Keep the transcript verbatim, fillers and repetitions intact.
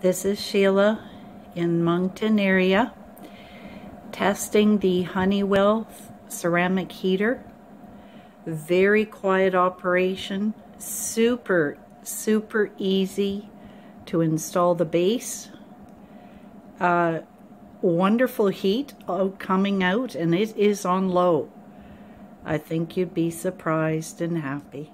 This is Sheila in Moncton area, testing the Honeywell ceramic heater. Very quiet operation, super, super easy to install the base. Uh, wonderful heat coming out, and it is on low. I think you'd be surprised and happy.